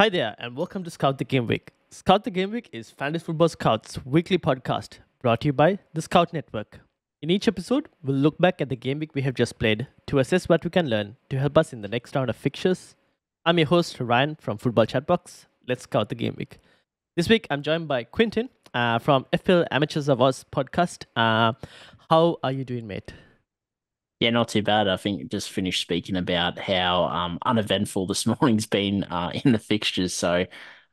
Hi there, and welcome to Scout the Game Week. Scout the Game Week is Fantasy Football Scout's weekly podcast, brought to you by the Scout Network. In each episode, we'll look back at the game week we have just played to assess what we can learn to help us in the next round of fixtures. I'm your host, Ryan, from Football Chatbox. Let's Scout the Game Week. This week, I'm joined by Quentin from FPL Amateurs of Oz podcast. How are you doing, mate? Yeah, not too bad. I think just finished speaking about how uneventful this morning's been in the fixtures. So,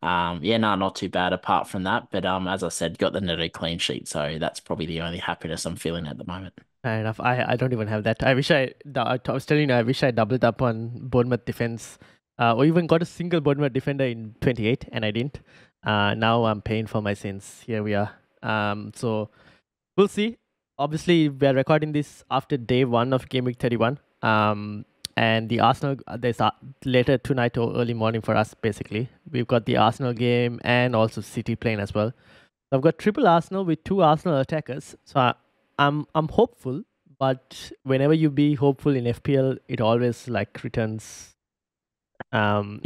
not too bad apart from that. But as I said, got the netted clean sheet. So that's probably the only happiness I'm feeling at the moment. Fair enough. I don't even have that. I was telling you, I wish I doubled up on Bournemouth defence or even got a single Bournemouth defender in 28, and I didn't. Now I'm paying for my sins. Here we are. So we'll see. Obviously, we're recording this after day one of Game Week 31. And the Arsenal, there's later tonight or early morning for us, basically. We've got the Arsenal game and also City playing as well. So I've got triple Arsenal with two Arsenal attackers. So I'm hopeful, but whenever you be hopeful in FPL, it always like returns. The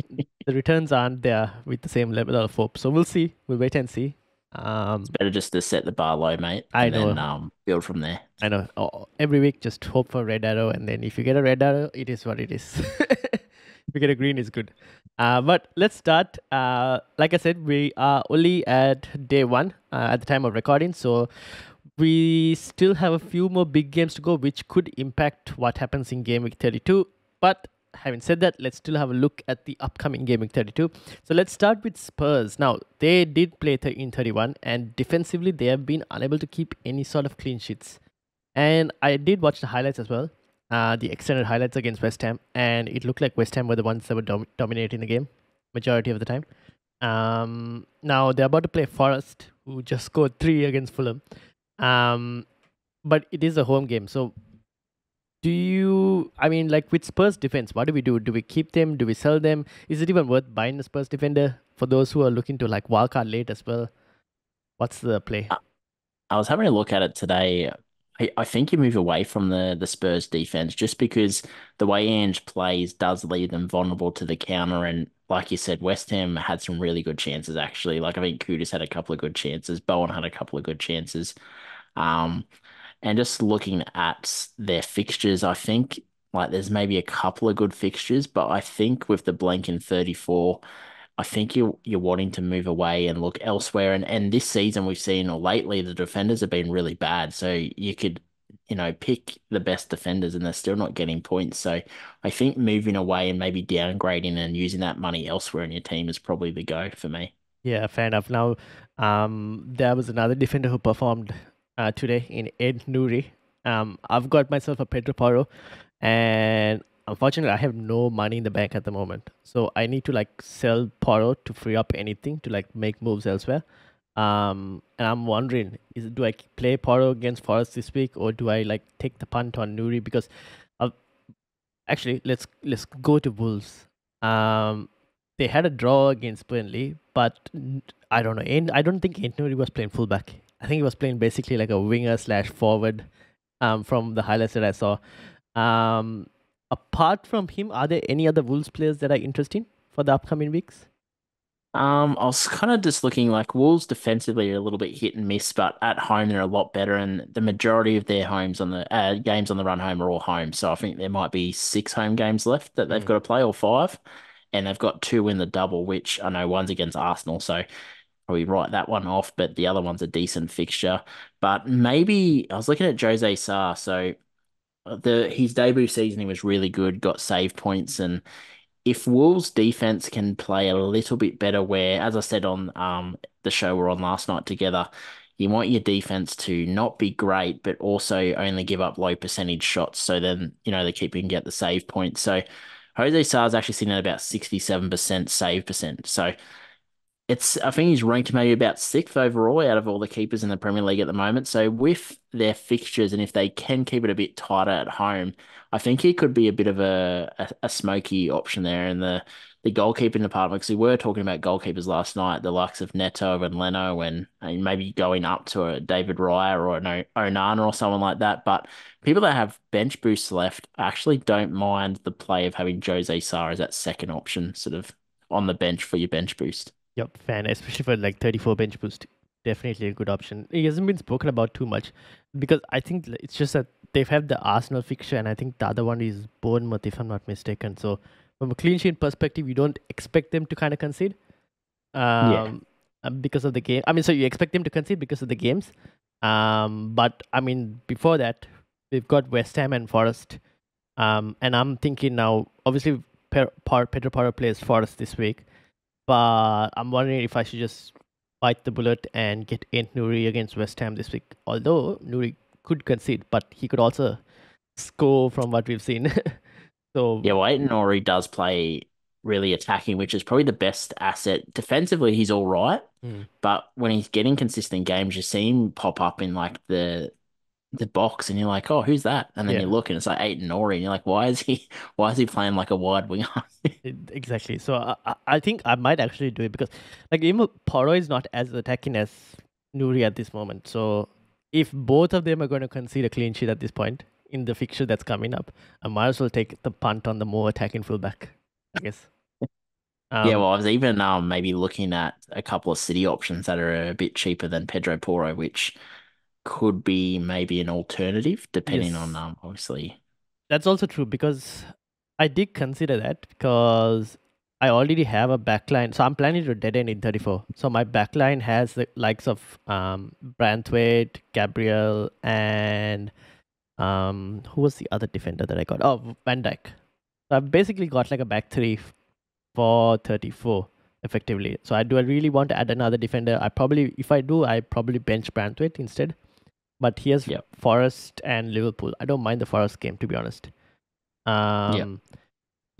returns aren't there with the same level of hope. So we'll see. We'll wait and see. It's better just to set the bar low, mate. Then build from there. I know. Oh, every week, just hope for red arrow, and then if you get a red arrow, it is what it is. If you get a green, it's good. But let's start. Like I said, we are only at day one at the time of recording, so we still have a few more big games to go, which could impact what happens in Game Week 32. But having said that, let's still have a look at the upcoming Game Week 32. So let's start with Spurs. Now, they did play in 31, and defensively, they have been unable to keep any sort of clean sheets. And I did watch the highlights as well, the extended highlights against West Ham, and it looked like West Ham were the ones that were dominating the game, majority of the time. Now, they're about to play Forest, who just scored 3 against Fulham. But it is a home game, so... with Spurs defense, what do we do? Do we keep them? Do we sell them? Is it even worth buying a Spurs defender for those who are looking to like wildcard late as well? What's the play? I was having a look at it today. I think you move away from the Spurs defense just because the way Ange plays does leave them vulnerable to the counter. And like you said, West Ham had some really good chances, actually. Like I think Kudus had a couple of good chances. Bowen had a couple of good chances. And just looking at their fixtures, I think like there's maybe a couple of good fixtures, but I think with the blank in 34, I think you're wanting to move away and look elsewhere. And this season we've seen or lately the defenders have been really bad. So you could, pick the best defenders and they're still not getting points. So I think moving away and maybe downgrading and using that money elsewhere in your team is probably the go for me. Yeah, fair enough. Now, there was another defender who performed today in Aït-Nouri. I've got myself a Pedro Porro, and unfortunately I have no money in the bank at the moment, so I need to sell Porro to free up anything to make moves elsewhere. And I'm wondering, do I play Porro against Forest this week, or do I take the punt on Nouri? Because let's go to Wolves. They had a draw against Burnley, but I don't know, I don't think Aït-Nouri was playing fullback. I think he was playing basically like a winger / forward from the highlights that I saw. Apart from him, are there any other Wolves players that are interesting for the upcoming weeks? I was kind of just looking Wolves defensively are a little bit hit and miss, but at home they're a lot better, and the majority of their games on the run home are all home. So I think there might be 6 home games left that they've got to play, or 5, and they've got 2 in the double, which I know one's against Arsenal, so... we write that one off, but the other one's a decent fixture. But maybe I was looking at José Sá. So his debut season, he was really good, got save points. And if Wolves defense can play a little bit better, where, as I said on the show we're on last night together, you want your defense to not be great, but also only give up low percentage shots. So then, the keeper can get the save points. So José Sá's actually sitting at about 67% save percent. So I think he's ranked maybe about 6th overall out of all the keepers in the Premier League at the moment. So with their fixtures, and if they can keep it a bit tighter at home, I think he could be a bit of a smoky option there in the goalkeeping department, because we were talking about goalkeepers last night, the likes of Neto and Leno and maybe going up to a David Raya or an Onana or someone like that. But people that have bench boosts left actually don't mind the play of having José Sá as that second option sort of on the bench for your bench boost. Yep, fan, especially for like 34 bench boost. Definitely a good option. It hasn't been spoken about too much because I think it's just that they've had the Arsenal fixture, and I think the other one is Bournemouth, if I'm not mistaken. So from a clean sheet perspective, you don't expect them to kind of concede because of the game. I mean, so you expect them to concede because of the games. But I mean, before that, we've got West Ham and Forest. And I'm thinking now, obviously, Pedro Porro plays Forest this week. But I'm wondering if I should just bite the bullet and get Aït-Nouri against West Ham this week. Although Nouri could concede, but he could also score from what we've seen. So yeah, well, Aït-Nouri does play really attacking, which is probably the best asset. Defensively, he's all right, but when he's getting consistent games, you see him pop up in like the box, and you're like, oh, who's that? And then you look, and it's like Aït-Nouri, and you're like, why is he playing like a wide winger? Exactly. So I think I might actually do it because, like, even Porro is not as attacking as Nouri at this moment. So if both of them are going to concede a clean sheet at this point in the fixture that's coming up, I might as well take the punt on the more attacking fullback, I guess. Yeah, well, I was even maybe looking at a couple of City options that are a bit cheaper than Pedro Porro, which could be maybe an alternative depending on obviously. That's also true because I did consider that because I already have a backline. So I'm planning to dead end in 34. So my backline has the likes of Branthwaite, Gabriel, and who was the other defender that I got? Oh, Van Dijk. So I've basically got like a back three for 34 effectively. So I really want to add another defender. I probably bench Branthwaite instead. But here's Forest and Liverpool. I don't mind the Forest game, to be honest. So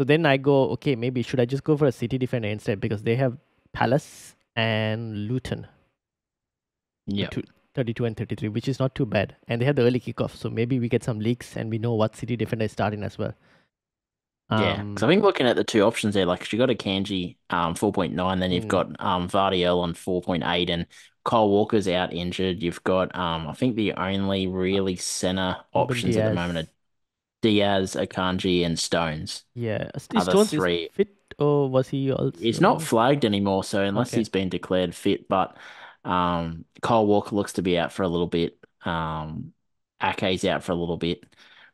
then I go, okay, maybe should I just go for a City defender instead? Because they have Palace and Luton. Yeah. 32 and 33, which is not too bad. And they have the early kickoff. So maybe we get some leaks and we know what City defender is starting as well. Yeah, because I think looking at the two options there, like you got a Kanji 4.9, then you've got Vardiel on 4.8, and Kyle Walker's out injured. You've got I think the only really centre options at the moment are Diaz, Akanji, and Stones. Yeah, Stones three. Is fit, or was he also? He's not flagged anymore, so unless he's been declared fit, but Kyle Walker looks to be out for a little bit. Ake's out for a little bit.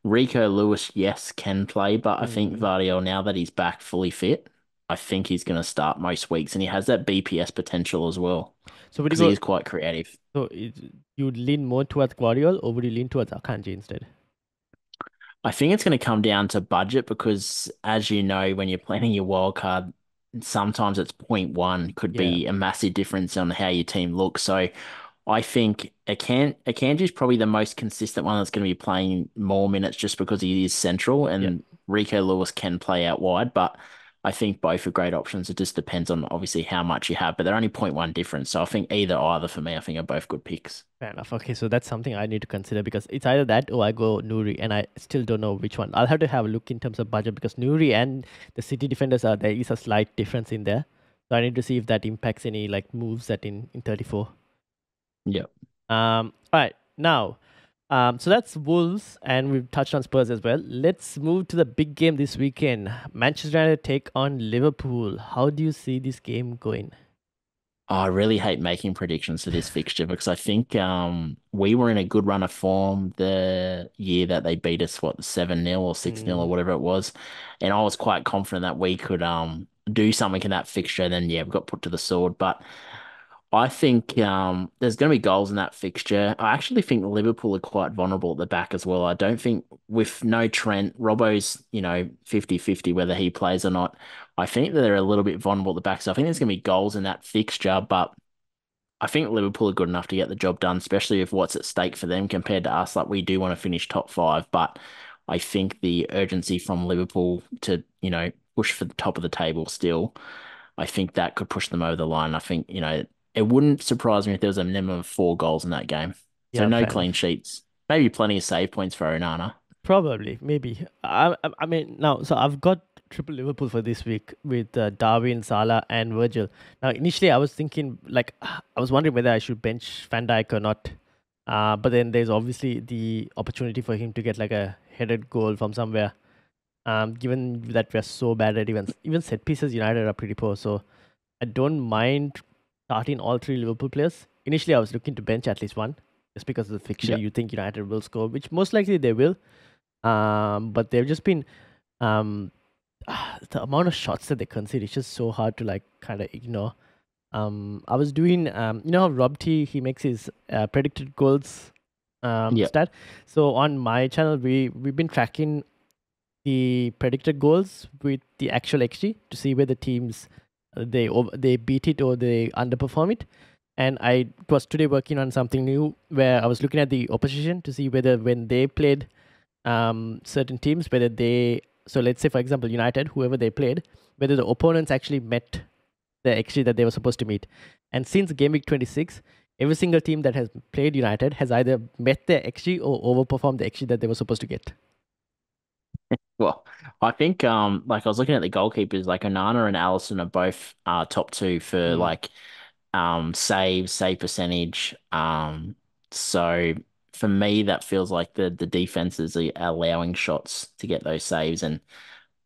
Rico Lewis, yes, can play, but I think Vardiel, now that he's back fully fit, I think he's going to start most weeks, and he has that BPS potential as well. So would he is quite creative. So you would lean more towards Guardiola, or would you lean towards Akanji instead? I think it's going to come down to budget because, as you know, when you're planning your wild card, sometimes it's 0.1 could be a massive difference on how your team looks. So I think Akanji is probably the most consistent one that's going to be playing more minutes just because he is central, and Rico Lewis can play out wide, but I think both are great options. It just depends on obviously how much you have, but they're only 0.1 difference. So I think either for me, I think are both good picks. Fair enough. Okay, so that's something I need to consider because it's either that or I go Nouri, and I still don't know which one. I'll have to have a look in terms of budget because Nouri and the City defenders, there is a slight difference in there. So I need to see if that impacts any like moves that in 34. Yeah. All right. Now, so that's Wolves, and we've touched on Spurs as well. Let's move to the big game this weekend. Manchester United take on Liverpool. How do you see this game going? Oh, I really hate making predictions for this fixture because I think we were in a good run of form the year that they beat us, 7-0 or 6-0 or whatever it was. And I was quite confident that we could do something in that fixture. And then, we got put to the sword. But I think there's going to be goals in that fixture. I actually think Liverpool are quite vulnerable at the back as well. I don't think with no Trent, Robbo's, 50-50 whether he plays or not. I think that they're a little bit vulnerable at the back. So I think there's going to be goals in that fixture, but I think Liverpool are good enough to get the job done, especially with what's at stake for them compared to us. Like, we do want to finish top five, but I think the urgency from Liverpool to, push for the top of the table still, I think that could push them over the line. I think, it wouldn't surprise me if there was a minimum of 4 goals in that game. So no clean sheets. Maybe plenty of save points for Onana. Probably, maybe. I mean, now, so I've got triple Liverpool for this week with Darwin, Salah, and Virgil. Now, initially, I was thinking, I was wondering whether I should bench Van Dijk or not. But then there's obviously the opportunity for him to get, a headed goal from somewhere. Given that we're so bad at events, even set pieces, United are pretty poor. So I don't mind starting all three Liverpool players. Initially, I was looking to bench at least one, just because of the fixture. You think United will score, which most likely they will. But they've just been the amount of shots that they concede is just so hard to kind of ignore. I was doing you know how Rob T, he makes his predicted goals stat. So on my channel, we've been tracking the predicted goals with the actual XG to see where the teams they beat it or they underperform it. And I was today working on something new where I was looking at the opposition to see whether when they played certain teams, whether they, so let's say for example United, whoever they played, whether the opponents actually met the XG that they were supposed to meet. And since game week 26, every single team that has played United has either met their XG or overperformed the XG that they were supposed to get. Well, I think I was looking at the goalkeepers, Onana and Alisson are both top two for save percentage. So for me, that feels like the defenses are allowing shots to get those saves, and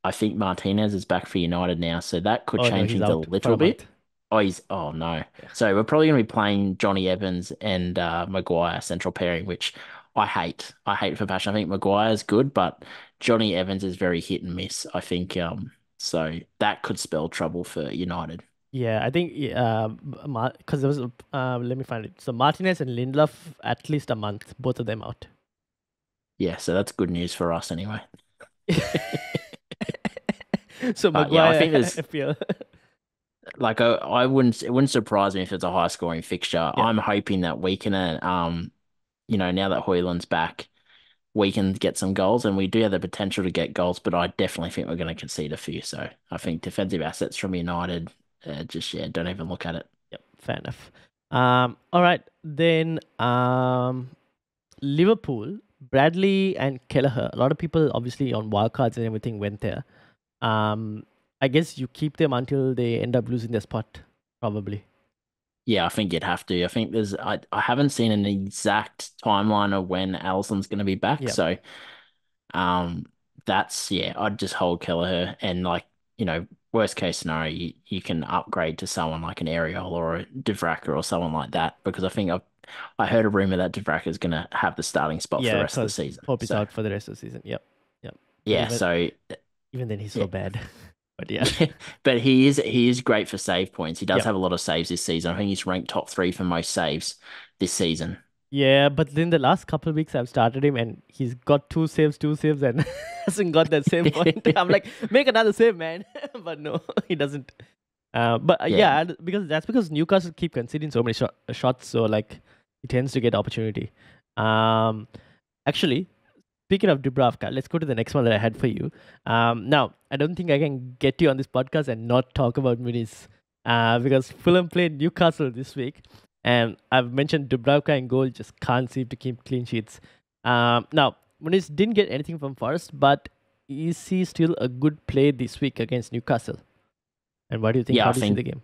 I think Martinez is back for United now, so that could change things a little bit. So we're probably going to be playing Johnny Evans and Maguire central pairing, which I hate. I hate for passion. I think Maguire's good, but Johnny Evans is very hit and miss, I think. So that could spell trouble for United. Yeah, I think because there was let me find it. So Martinez and Lindelof, at least a month, both of them out. Yeah, so that's good news for us anyway. So Maguire, I think there's I wouldn't. It wouldn't surprise me if it's a high scoring fixture. Yeah. I'm hoping that we can now that Højlund's back, we can get some goals, and we do have the potential to get goals. But I definitely think we're going to concede a few. So I think defensive assets from United. Don't even look at it. Yep, fair enough. All right, then Liverpool, Bradley and Kelleher. A lot of people obviously on wildcards and everything went there. I guess you keep them until they end up losing their spot, probably. Yeah, I think you'd have to. I think there's. I haven't seen an exact timeline of when Alisson's going to be back. Yep. So, I'd just hold Kelleher and worst case scenario, you can upgrade to someone like an Ariel or a Divraka or someone like that, because I think I heard a rumor that Divraka is going to have the starting spot for the rest of the season. Poppy's out for the rest of the season. Yep. Yeah. Even then, he's so bad. But but he is great for save points. He does have a lot of saves this season. I think he's ranked top 3 for most saves this season. Yeah, but then the last couple of weeks I've started him and he's got two saves, and hasn't got that same point. I'm like, make another save, man. But no, he doesn't. Because Newcastle keep conceding so many shots, so he tends to get opportunity. Actually, speaking of Dubravka, let's go to the next one that I had for you. Now, I don't think I can get you on this podcast and not talk about Muniz, because Fulham played Newcastle this week. And I've mentioned Dubravka and goal just can't seem to keep clean sheets. Now, Muniz didn't get anything from Forest, but is he still a good play this week against Newcastle? And what do you think? How do you see the game?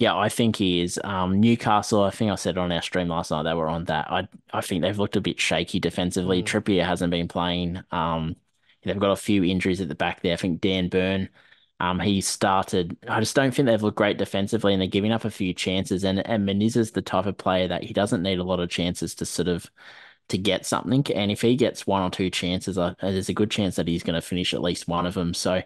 Yeah, I think he is. Newcastle, I think I said on our stream last night, they were on that. I think they've looked a bit shaky defensively. Trippier hasn't been playing. They've got a few injuries at the back there. I think Dan Byrne. He started. I just don't think they've looked great defensively, and they're giving up a few chances. And Muniz is the type of player that he doesn't need a lot of chances to to get something. And if he gets one or two chances, there's a good chance that he's going to finish at least one of them. So,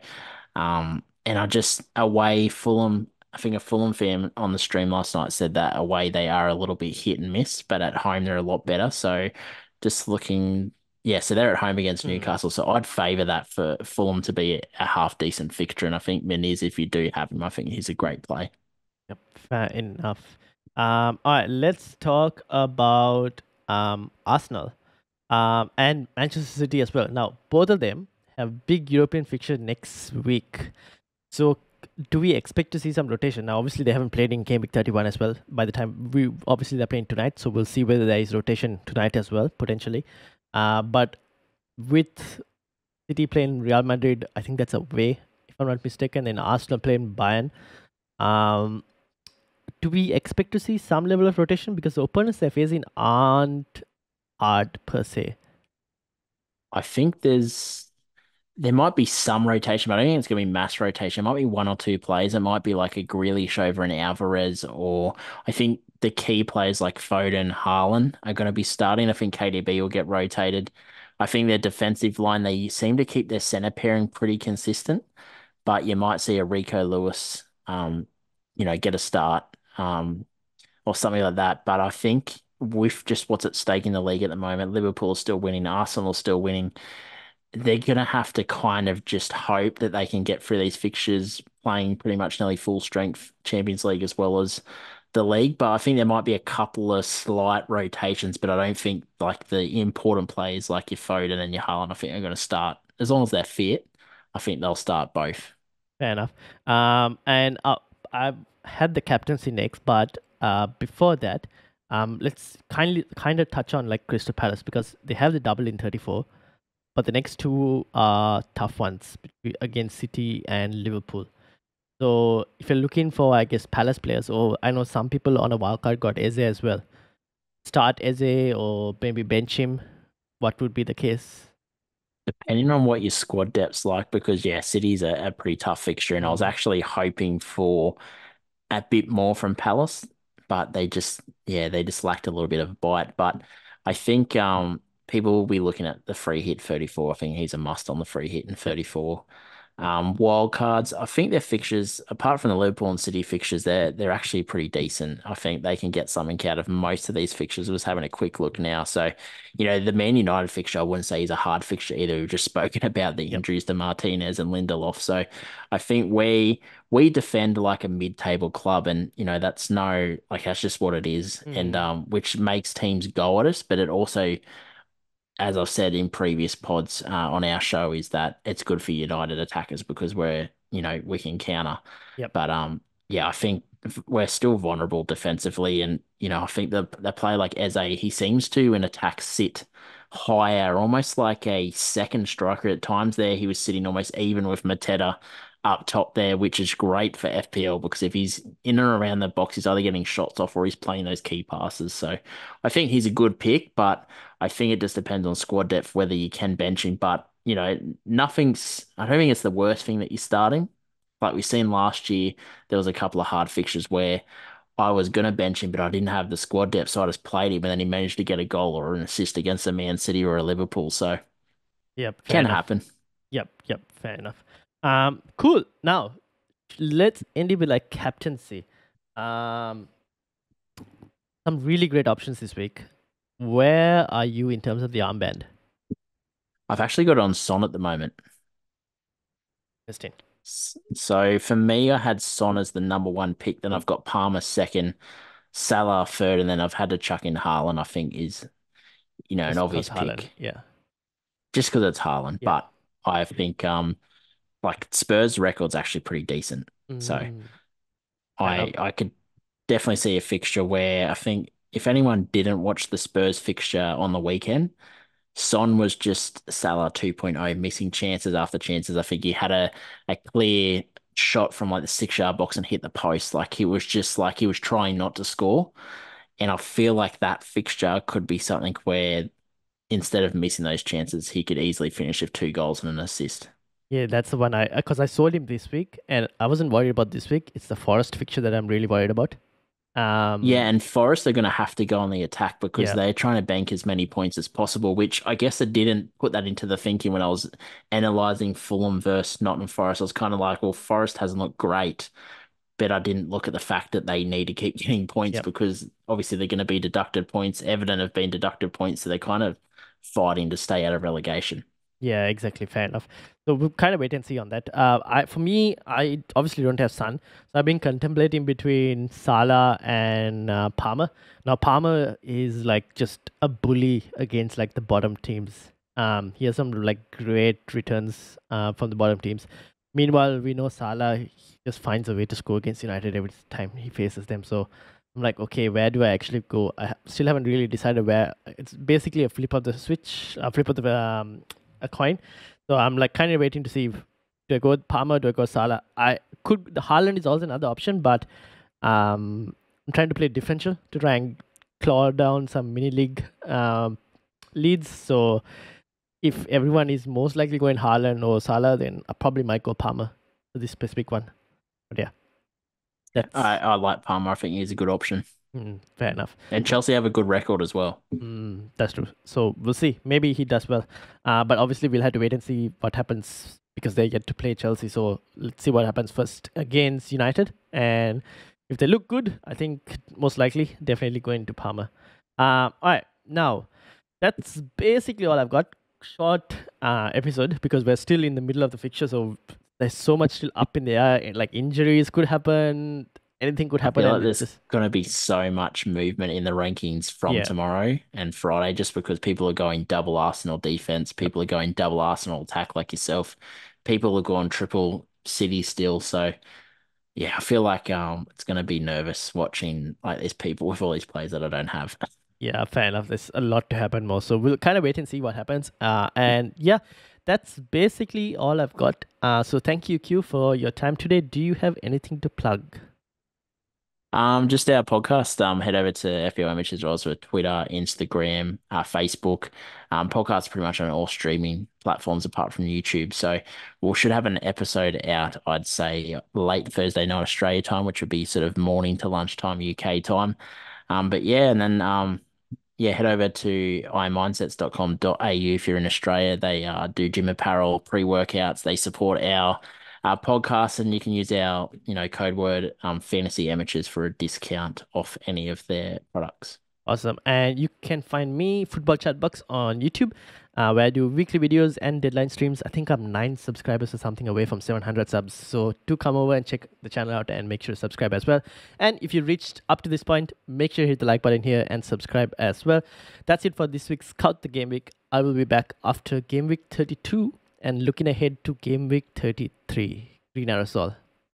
and I just away Fulham. I think a Fulham fan on the stream last night said that away they are a little bit hit and miss, but at home they're a lot better. So, just looking. Yeah, so they're at home against Newcastle, so I'd favour that for Fulham to be a half-decent fixture, and I think Muniz, if you do have him, I think he's a great play. Yep, fair enough. All right, let's talk about Arsenal and Manchester City as well. Now, both of them have big European fixture next week, so do we expect to see some rotation? Now, obviously, they haven't played in Game Week 31 as well. By the time they're playing tonight, so we'll see whether there is rotation tonight as well, potentially. But with City playing Real Madrid, I think that's away, if I'm not mistaken, and Arsenal playing Bayern. Do we expect to see some level of rotation? Because the opponents they're facing aren't hard per se. I think there's There might be some rotation, but I don't think it's going to be mass rotation. It might be one or two players. It might be like a Grealish over an Alvarez, or I think the key players like Foden, Haaland are going to be starting. I think KDB will get rotated. I think their defensive line, they seem to keep their centre pairing pretty consistent, but you might see a Rico Lewis, get a start or something like that. But I think with just what's at stake in the league at the moment, Liverpool is still winning, Arsenal is still winning. They're going to have to kind of just hope that they can get through these fixtures playing pretty much nearly full strength Champions League as well as the league. But I think there might be a couple of slight rotations, but I don't think like the important players like your Foden and your Haaland, I think are going to start. As long as they're fit, I think they'll start both. Fair enough. And I had the captaincy next, but before that, let's kind of touch on like Crystal Palace, because they have the double in 34. But the next two are tough ones against City and Liverpool. So if you're looking for, I guess, Palace players, or I know some people on a wildcard got Eze as well. Start Eze or maybe bench him. What would be the case? Depending on what your squad depth's like, because, yeah, City's a pretty tough fixture, and I was actually hoping for a bit more from Palace, but they just lacked a little bit of bite. But I think... people will be looking at the free hit 34. I think he's a must on the free hit in 34. Wild cards, I think their fixtures, apart from the Liverpool and City fixtures, they're actually pretty decent. I think they can get something out of most of these fixtures. I was having a quick look now. So, the Man United fixture, I wouldn't say is a hard fixture either. We've just spoken about the injuries to Martinez and Lindelof. So I think we defend like a mid-table club, and that's that's just what it is. Mm. And which makes teams go at us, but it also, as I've said in previous pods on our show, is that it's good for United attackers because we're, we can counter. Yep. But, I think we're still vulnerable defensively. And, I think the player like Eze, he seems to, in attack, sit higher, almost like a second striker at times there. He was sitting almost even with Mateta up top there, which is great for FPL because if he's in or around the box, he's either getting shots off or he's playing those key passes. So I think he's a good pick, but I think it just depends on squad depth, whether you can bench him. But, I don't think it's the worst thing that you're starting. Like we've seen last year, there was a couple of hard fixtures where I was going to bench him, but I didn't have the squad depth, so I just played him, and then he managed to get a goal or an assist against a Man City or a Liverpool. So can happen. Yep, fair enough. Cool. Now, let's end it with like captaincy. Some really great options this week. Where are you in terms of the armband? I've actually got it on Son at the moment. Interesting. So for me, I had Son as the number one pick. Then I've got Palmer second, Salah third, and then I've had to chuck in Haaland, I think is, an obvious pick. Haaland. Yeah. Just because it's Haaland. Yeah. But I think Spurs record's actually pretty decent. Mm. So I could definitely see a fixture where I think if anyone didn't watch the Spurs fixture on the weekend, Son was just Salah 2.0, missing chances after chances. I think he had a clear shot from like the 6-yard box and hit the post. Like he was just like he was trying not to score. And I feel like that fixture could be something where instead of missing those chances, he could easily finish with 2 goals and an assist. Yeah, that's the one because I saw him this week and I wasn't worried about this week. It's the Forest fixture that I'm really worried about. And Forest are going to have to go on the attack because they're trying to bank as many points as possible, which I guess I didn't put that into the thinking when I was analysing Fulham versus Nottingham Forest. I was kind of like, well, Forest hasn't looked great, but I didn't look at the fact that they need to keep getting points because obviously they're going to be deducted points. Everton have been deducted points, so they're kind of fighting to stay out of relegation. Yeah, exactly. Fair enough. So we'll kind of wait and see on that. I obviously don't have Son. So I've been contemplating between Salah and Palmer. Now, Palmer is like just a bully against like the bottom teams. He has some like great returns from the bottom teams. Meanwhile, we know Salah, he just finds a way to score against United every time he faces them. So I'm like, okay, where do I actually go? I still haven't really decided where. It's basically a flip of the switch, a flip of the... a coin. So I'm like kind of waiting to see if do I go with Palmer, do I go with Salah? Haaland is also another option, but I'm trying to play differential to try and claw down some mini league leads. So if everyone is most likely going Haaland or Salah, then I probably might go Palmer for this specific one. But yeah. I like Palmer. I think he's a good option. Fair enough. And Chelsea have a good record as well. That's true. So we'll see. Maybe he does well. But obviously we'll have to wait and see what happens because they get to play Chelsea. So let's see what happens first against United. And if they look good, I think most likely definitely going to Palmer. All right. Now, that's basically all I've got. Short episode because we're still in the middle of the fixture. So there's so much still up in the air. And, like, injuries could happen. Anything could happen. I feel like there's going to be so much movement in the rankings from tomorrow and Friday just because people are going double Arsenal defense. People are going double Arsenal attack like yourself. People are going triple City still. So, yeah, I feel like it's going to be nervous watching like these people with all these players that I don't have. Yeah, fair enough. There's a lot to happen more. So we'll kind of wait and see what happens. And, yeah, that's basically all I've got. So thank you, Q, for your time today. Do you have anything to plug? Just our podcast. Head over to FPL Amateurs of Oz for Twitter, Instagram, Facebook. Podcasts pretty much on all streaming platforms apart from YouTube. So we should have an episode out, I'd say, late Thursday night Australia time, which would be sort of morning to lunchtime UK time. But yeah, and then head over to iMindsets.com.au if you're in Australia. They do gym apparel, pre-workouts. They support our podcast, and you can use our code word Fantasy Amateurs for a discount off any of their products. Awesome. And you can find me, Football Chatbox, on YouTube, where I do weekly videos and deadline streams. I think I'm 9 subscribers or something away from 700 subs. So do come over and check the channel out and make sure to subscribe as well. And if you reached up to this point, make sure you hit the like button here and subscribe as well. That's it for this week's Scout the Game Week. I will be back after Game Week 32 and looking ahead to Game Week 33. Green Aerosol.